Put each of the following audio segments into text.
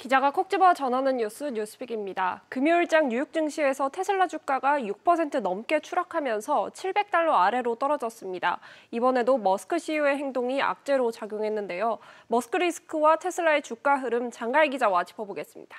기자가 콕 집어 전하는 뉴스 뉴스픽입니다. 금요일장 뉴욕 증시에서 테슬라 주가가 6% 넘게 추락하면서 700달러 아래로 떨어졌습니다. 이번에도 머스크 CEO의 행동이 악재로 작용했는데요. 머스크 리스크와 테슬라의 주가 흐름 장가희 기자와 짚어보겠습니다.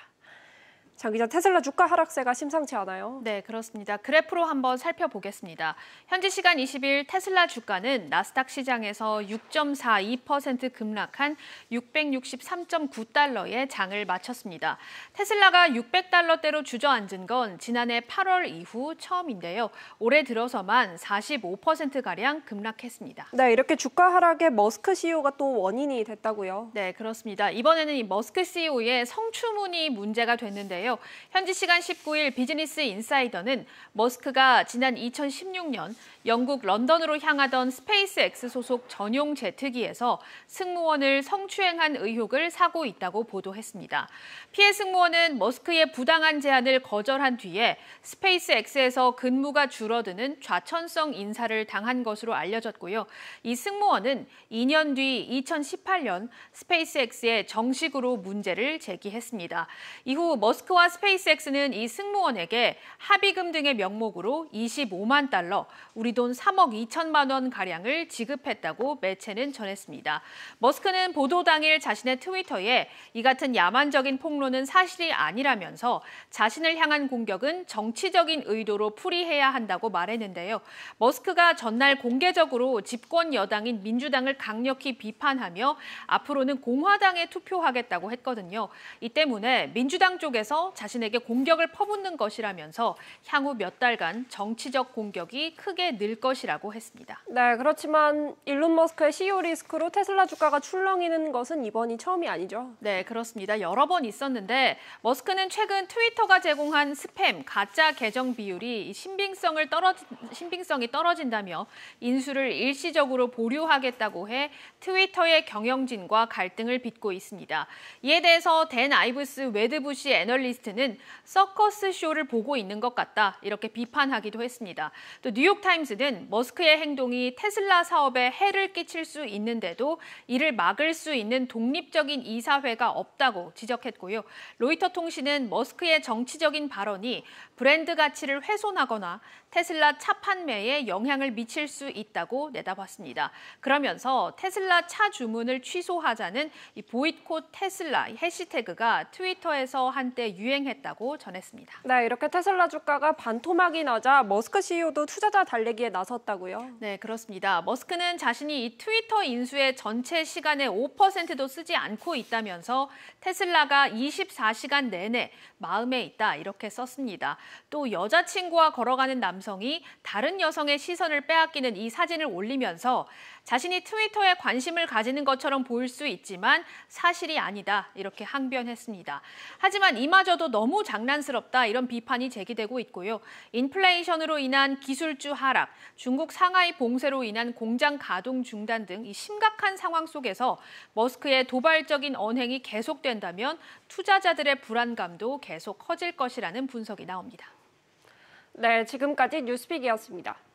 장 기자, 테슬라 주가 하락세가 심상치 않아요? 네, 그렇습니다. 그래프로 한번 살펴보겠습니다. 현지 시간 20일 테슬라 주가는 나스닥 시장에서 6.42% 급락한 663.9달러에 장을 마쳤습니다. 테슬라가 600달러대로 주저앉은 건 지난해 8월 이후 처음인데요. 올해 들어서만 45%가량 급락했습니다. 네, 이렇게 주가 하락에 머스크 CEO가 또 원인이 됐다고요? 네, 그렇습니다. 이번에는 이 머스크 CEO의 성추문이 문제가 됐는데요. 현지 시간 19일 비즈니스 인사이더는 머스크가 지난 2016년 영국 런던으로 향하던 스페이스X 소속 전용 제트기에서 승무원을 성추행한 의혹을 사고 있다고 보도했습니다. 피해 승무원은 머스크의 부당한 제안을 거절한 뒤에 스페이스X에서 근무가 줄어드는 좌천성 인사를 당한 것으로 알려졌고요. 이 승무원은 2년 뒤 2018년 스페이스X에 정식으로 문제를 제기했습니다. 이후 머스크와 스페이스X는 이 승무원에게 합의금 등의 명목으로 25만 달러, 우리 돈 3억 2천만 원가량을 지급했다고 매체는 전했습니다. 머스크는 보도 당일 자신의 트위터에 이 같은 야만적인 폭로는 사실이 아니라면서 자신을 향한 공격은 정치적인 의도로 풀이해야 한다고 말했는데요. 머스크가 전날 공개적으로 집권 여당인 민주당을 강력히 비판하며 앞으로는 공화당에 투표하겠다고 했거든요. 이 때문에 민주당 쪽에서 자신에게 공격을 퍼붓는 것이라면서 향후 몇 달간 정치적 공격이 크게 늘 것이라고 했습니다. 네, 그렇지만 일론 머스크의 CEO 리스크로 테슬라 주가가 출렁이는 것은 이번이 처음이 아니죠? 네, 그렇습니다. 여러 번 있었는데 머스크는 최근 트위터가 제공한 스팸, 가짜 계정 비율이 신빙성이 떨어진다며 인수를 일시적으로 보류하겠다고 해 트위터의 경영진과 갈등을 빚고 있습니다. 이에 대해서 댄 아이브스 웨드부시 애널리스트 는 서커스 쇼를 보고 있는 것 같다, 이렇게 비판하기도 했습니다. 또 뉴욕타임스는 머스크의 행동이 테슬라 사업에 해를 끼칠 수 있는데도 이를 막을 수 있는 독립적인 이사회가 없다고 지적했고요. 로이터통신은 머스크의 정치적인 발언이 브랜드 가치를 훼손하거나 테슬라 차 판매에 영향을 미칠 수 있다고 내다봤습니다. 그러면서 테슬라 차 주문을 취소하자는 이 보이콧 테슬라 해시태그가 트위터에서 한때 유행했다고 전했습니다. 네, 이렇게 테슬라 주가가 반토막이 나자 머스크 CEO도 투자자 달래기에 나섰다고요? 네, 그렇습니다. 머스크는 자신이 이 트위터 인수의 전체 시간의 5%도 쓰지 않고 있다면서 테슬라가 24시간 내내 마음에 있다, 이렇게 썼습니다. 또 여자친구와 걸어가는 남성이 다른 여성의 시선을 빼앗기는 이 사진을 올리면서 자신이 트위터에 관심을 가지는 것처럼 보일 수 있지만 사실이 아니다, 이렇게 항변했습니다. 하지만 이마저도 너무 장난스럽다, 이런 비판이 제기되고 있고요. 인플레이션으로 인한 기술주 하락, 중국 상하이 봉쇄로 인한 공장 가동 중단 등 이 심각한 상황 속에서 머스크의 도발적인 언행이 계속된다면 투자자들의 불안감도 계속 커질 것이라는 분석이 나옵니다. 네, 지금까지 뉴스픽이었습니다.